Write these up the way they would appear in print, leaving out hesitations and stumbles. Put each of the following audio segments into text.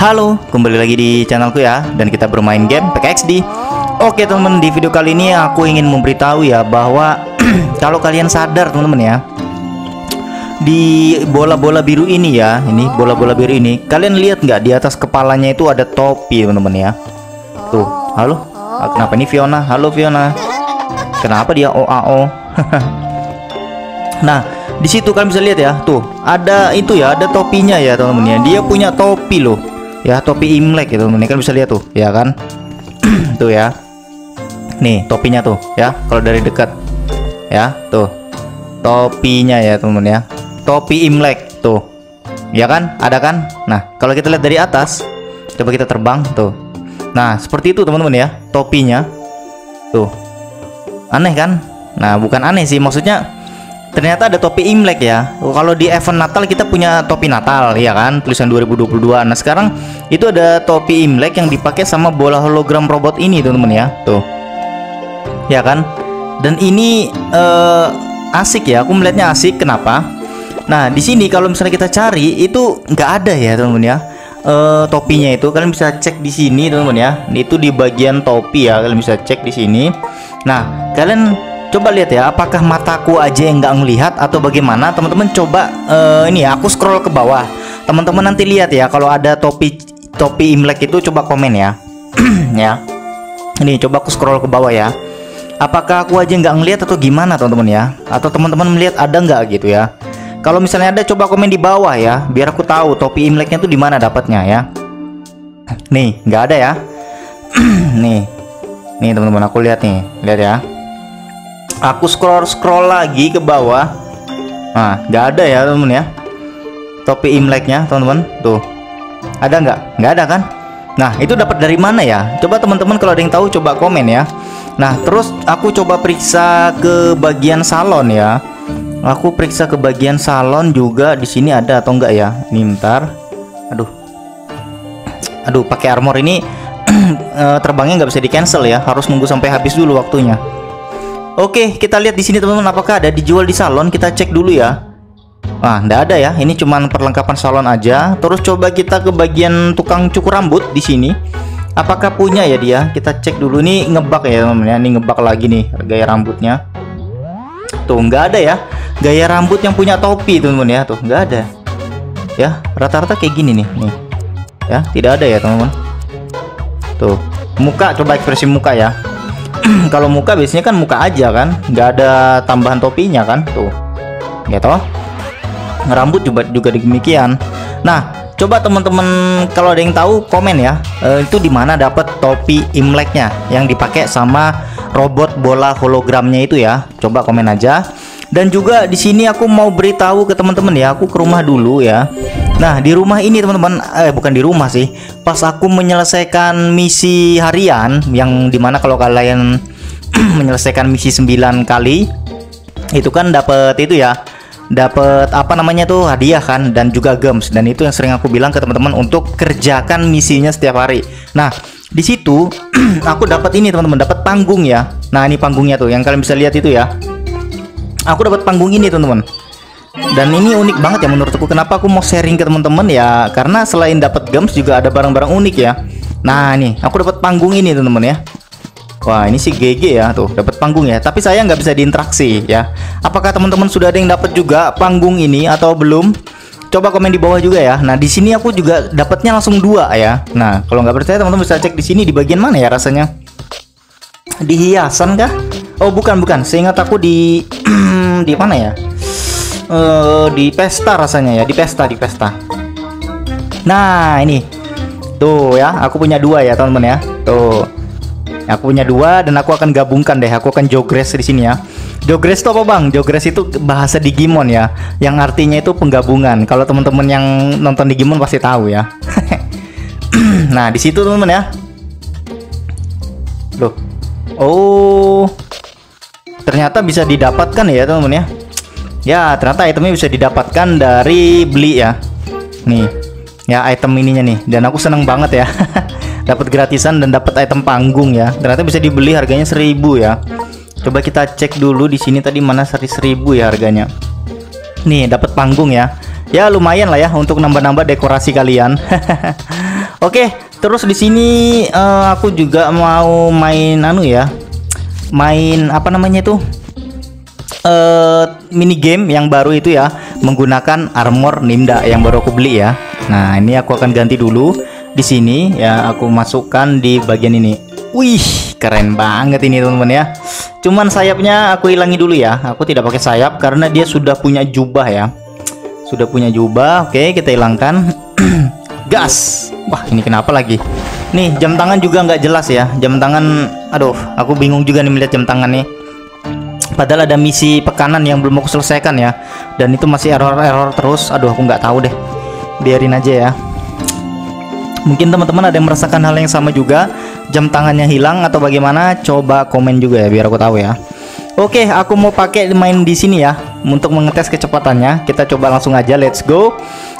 Halo, kembali lagi di channelku ya, dan kita bermain game PKXD. Oke teman-teman, di video kali ini aku ingin memberitahu ya bahwa kalau kalian sadar teman-teman ya, di bola-bola biru ini ya, ini bola-bola biru ini, kalian lihat nggak di atas kepalanya itu ada topi teman-teman ya. Tuh, halo, kenapa ini Fiona? Halo Fiona, kenapa dia OAO? Nah, di situ kalian bisa lihat ya, tuh ada itu ya, ada topinya ya teman-teman ya. Dia punya topi loh. Ya topi Imlek gitu temen-temen, kan bisa lihat tuh ya kan. Tuh ya, nih topinya tuh ya, kalau dari dekat ya tuh topinya ya temen-temen ya, topi Imlek tuh ya kan, ada kan. Nah kalau kita lihat dari atas, coba kita terbang tuh, nah seperti itu temen-temen ya topinya tuh. Aneh kan? Nah bukan aneh sih, maksudnya ternyata ada topi Imlek ya. Kalau di event Natal kita punya topi Natal ya kan, tulisan 2022. Nah sekarang itu ada topi Imlek yang dipakai sama bola hologram robot ini teman-teman ya, tuh ya kan. Dan ini asik ya, aku melihatnya asik. Kenapa? Nah di sini kalau misalnya kita cari itu nggak ada ya teman-teman ya, topinya itu kalian bisa cek di sini teman-teman ya. Itu di bagian topi ya, kalian bisa cek di sini. Nah kalian coba lihat ya, apakah mataku aja yang nggak ngelihat atau bagaimana teman-teman. Coba ini ya, aku scroll ke bawah teman-teman, nanti lihat ya kalau ada topi Imlek itu, coba komen ya. Ya ini coba aku scroll ke bawah ya, apakah aku aja nggak ngelihat atau gimana teman-teman ya, atau teman-teman melihat ada nggak gitu ya. Kalau misalnya ada, coba komen di bawah ya, biar aku tahu topi Imleknya tuh di mana dapatnya ya. Nih nggak ada ya. nih teman-teman, aku lihat nih, lihat ya. Aku scroll lagi ke bawah. Nah nggak ada ya temen ya topi Imleknya teman-teman. Tuh ada nggak? Nggak ada kan. Nah itu dapat dari mana ya? Coba teman-teman kalau ada yang tahu coba komen ya. Nah terus aku coba periksa ke bagian salon ya, aku periksa ke bagian salon juga, di sini ada atau enggak ya. Ini bentar, aduh pakai armor ini terbangnya nggak bisa di cancel ya, harus nunggu sampai habis dulu waktunya. Oke, kita lihat di sini teman-teman, apakah ada dijual di salon? Kita cek dulu ya. Nah, ndak ada ya. Ini cuman perlengkapan salon aja. Terus coba kita ke bagian tukang cukur rambut di sini. Apakah punya ya dia? Kita cek dulu nih, ngebak ya teman-teman ya. Ini ngebak lagi nih gaya rambutnya. Tuh, nggak ada ya. Gaya rambut yang punya topi teman-teman ya. Tuh, nggak ada. Ya, rata-rata kayak gini nih. Nih. Ya, tidak ada ya teman-teman. Tuh, muka, coba ekspresi muka ya. Kalau muka biasanya kan muka aja kan, nggak ada tambahan topinya kan tuh gitu. Rambut juga demikian. Nah coba teman-teman kalau ada yang tahu komen ya, itu dimana dapat topi Imleknya yang dipakai sama robot bola hologramnya itu ya, coba komen aja. Dan juga di sini aku mau beritahu ke teman-teman ya, aku ke rumah dulu ya. Nah di rumah ini teman-teman, bukan di rumah sih, pas aku menyelesaikan misi harian yang dimana kalau kalian menyelesaikan misi 9 kali itu kan dapat itu ya, dapat apa namanya tuh, hadiah kan, dan juga gems. Dan itu yang sering aku bilang ke teman-teman untuk kerjakan misinya setiap hari. Nah di situ aku dapat ini teman-teman, dapat panggung ya. Nah ini panggungnya tuh yang kalian bisa lihat itu ya, aku dapat panggung ini teman-teman. Dan ini unik banget ya menurutku. Kenapa aku mau sharing ke teman-teman ya, karena selain dapat gems juga ada barang-barang unik ya. Nah nih aku dapat panggung ini teman-teman ya. Wah ini si GG ya, tuh dapat panggung ya, tapi saya nggak bisa diinteraksi ya. Apakah teman-teman sudah ada yang dapat juga panggung ini atau belum? Coba komen di bawah juga ya. Nah di sini aku juga dapatnya langsung 2 ya. Nah kalau nggak percaya teman-teman bisa cek di sini, di bagian mana ya rasanya, di hiasan kah? Oh bukan, seingat aku di di mana ya? Di pesta rasanya ya, di pesta. Nah ini tuh ya, aku punya 2 ya teman-teman ya. Tuh aku punya 2 dan aku akan gabungkan deh, aku akan jogres di sini ya. Jogres itu apa bang? Jogres itu bahasa Digimon ya, yang artinya itu penggabungan. Kalau teman-teman yang nonton Digimon pasti tahu ya. Nah di situ teman-teman ya. Loh, oh ternyata bisa didapatkan ya teman-teman ya. Ya ternyata itemnya bisa didapatkan dari beli ya. Nih ya item ininya nih, dan aku seneng banget ya. Dapat gratisan dan dapat item panggung ya, ternyata bisa dibeli harganya 1000 ya. Coba kita cek dulu di sini tadi mana seri 1000 ya harganya. Nih, dapat panggung ya. Ya lumayan lah ya untuk nambah-nambah dekorasi kalian. Oke, terus di sini aku juga mau main anu ya. Main apa namanya itu? Mini game yang baru itu ya, menggunakan Armor Nimda yang baru aku beli ya. Nah, ini aku akan ganti dulu di sini ya, aku masukkan di bagian ini. Wih, keren banget ini teman-teman ya. Cuman sayapnya aku hilangi dulu ya. Aku tidak pakai sayap karena dia sudah punya jubah ya. Sudah punya jubah. Oke, kita hilangkan. Gas. Wah, ini kenapa lagi? Nih, jam tangan juga nggak jelas ya. Jam tangan, aduh, aku bingung juga nih melihat jam tangan nih. Padahal ada misi pekanan yang belum aku selesaikan ya, dan itu masih error-error terus. Aduh, aku nggak tahu deh, biarin aja ya. Mungkin teman-teman ada yang merasakan hal yang sama juga, jam tangannya hilang atau bagaimana, coba komen juga ya biar aku tahu ya. Oke, aku mau pakai main di sini ya untuk mengetes kecepatannya. Kita coba langsung aja, let's go.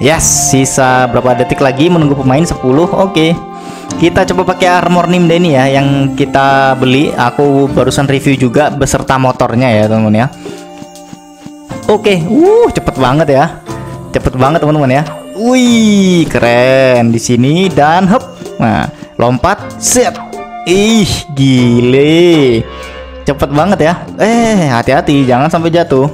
Yes, sisa berapa detik lagi menunggu pemain? 10. Oke, kita coba pakai Armor Nimda ini ya yang kita beli. Aku barusan review juga beserta motornya ya teman-teman ya. Oke, cepet banget ya, cepet banget teman-teman ya. Wih, keren di sini dan hop, nah lompat, set, ih gile, cepet banget ya. Hati-hati jangan sampai jatuh,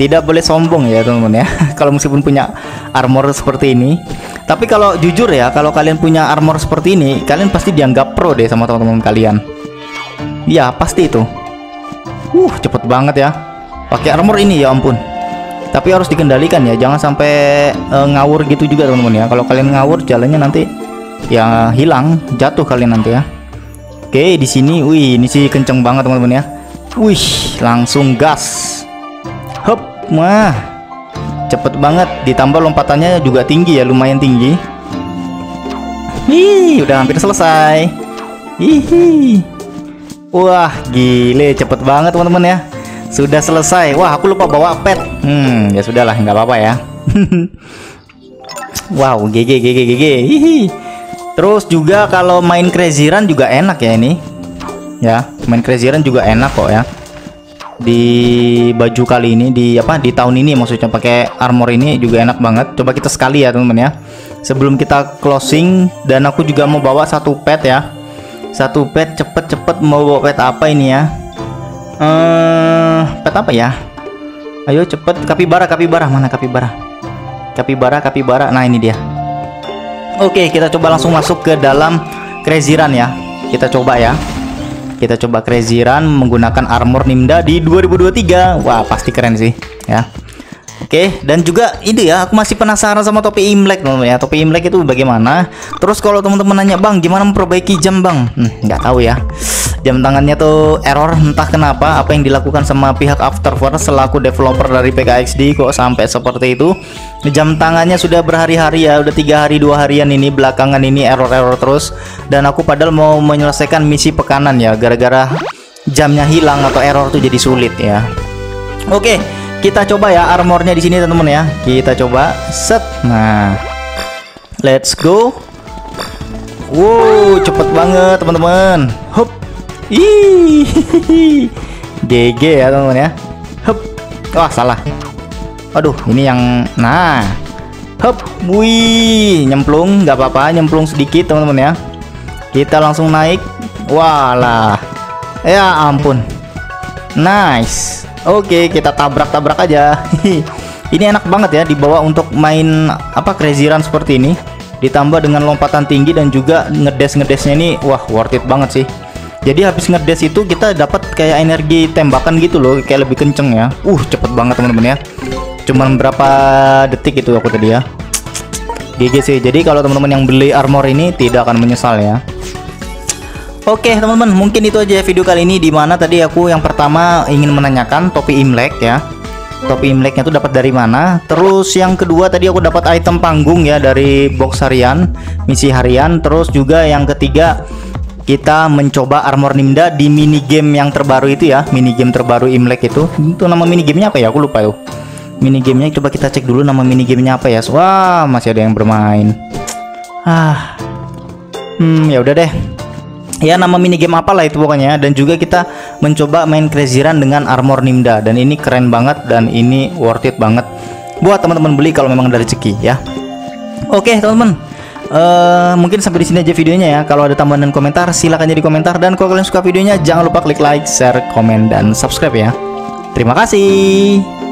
tidak boleh sombong ya teman-teman ya. Kalau meskipun punya armor seperti ini, tapi kalau jujur ya, kalau kalian punya armor seperti ini, kalian pasti dianggap pro deh sama teman-teman kalian ya, pasti itu. Cepet banget ya pakai armor ini, ya ampun. Tapi harus dikendalikan ya, jangan sampai ngawur gitu juga teman-teman ya. Kalau kalian ngawur jalannya nanti ya hilang, jatuh kalian nanti ya. Oke, di sini wih ini sih kenceng banget teman-teman ya. Wih, langsung gas. Hop, mah cepet banget, ditambah lompatannya juga tinggi ya, lumayan tinggi. Ih, udah hampir selesai. Hihi. Wah, gile, cepet banget teman-teman ya. Sudah selesai. Wah, aku lupa bawa pet. Ya sudahlah, nggak apa-apa ya. Wow, GG GG GG. Hihi. Terus juga kalau main Crazy Run juga enak ya ini. Ya, main Crazy Run juga enak kok ya. Di baju kali ini, di tahun ini maksudnya, pakai armor ini juga enak banget. Coba kita sekali ya teman-teman ya, sebelum kita closing. Dan aku juga mau bawa satu pet ya, satu pet. Cepet-cepet mau bawa pet apa ini ya? Pet apa ya? Ayo cepet, kapibara, kapibara, mana kapibara? Kapibara, kapibara. Nah ini dia. Oke, kita coba langsung masuk ke dalam Crazy Run ya. Kita coba ya, kita coba Crazy Run menggunakan Armor Nimda di 2023. Wah, pasti keren sih ya. Oke, dan juga itu ya, aku masih penasaran sama topi Imlek teman-teman ya. Topi Imlek itu bagaimana? Terus kalau teman-teman nanya, "Bang, gimana memperbaiki jam, Bang?" Nggak tahu ya. Jam tangannya tuh error entah kenapa, apa yang dilakukan sama pihak Afterverse selaku developer dari PKXD kok sampai seperti itu. Jam tangannya sudah berhari-hari ya, udah 3 hari 2 harian ini belakangan ini error-error terus. Dan aku padahal mau menyelesaikan misi pekanan ya, gara-gara jamnya hilang atau error tuh jadi sulit ya. Oke, kita coba ya armornya di sini teman-teman ya. Kita coba set. Nah, let's go. Wow, cepet banget teman-teman. Hop. Ih, GG ya teman-teman ya. Hop, wah salah. Aduh, ini yang, nah, hop, wih, nyemplung, nggak apa-apa, nyemplung sedikit teman-teman ya. Kita langsung naik, walah, ya ampun, nice. Oke, kita tabrak-tabrak aja. Ini enak banget ya dibawa untuk main apa Crazy Run seperti ini. Ditambah dengan lompatan tinggi dan juga ngedes-ngedesnya ini, wah worth it banget sih. Jadi habis ngedes itu kita dapat kayak energi tembakan gitu loh, kayak lebih kenceng ya. Cepet banget teman-teman ya. Cuman berapa detik itu aku tadi ya. GG sih. Jadi kalau teman-teman yang beli armor ini tidak akan menyesal ya. Oke teman-teman, mungkin itu aja video kali ini, dimana tadi aku yang pertama ingin menanyakan topi Imlek ya. Topi Imleknya itu dapat dari mana? Terus yang kedua tadi aku dapat item panggung ya dari box harian, misi harian. Terus juga yang ketiga, kita mencoba Armor Nimda di mini game yang terbaru itu ya, mini game terbaru Imlek itu. Itu nama mini gamenya apa ya? Aku lupa tuh. Mini gamenya coba kita cek dulu nama mini gamenya apa ya. Wah, masih ada yang bermain. Ya udah deh. ya nama minigame apalah itu pokoknya. Dan juga kita mencoba main Crazy Run dengan Armor Nimda, dan ini keren banget dan ini worth it banget buat teman-teman beli kalau memang dari rezeki ya. Oke teman-teman, mungkin sampai di sini aja videonya ya. Kalau ada tambahan dan komentar silahkan jadi komentar, dan kalau kalian suka videonya jangan lupa klik like, share, komen, dan subscribe ya. Terima kasih.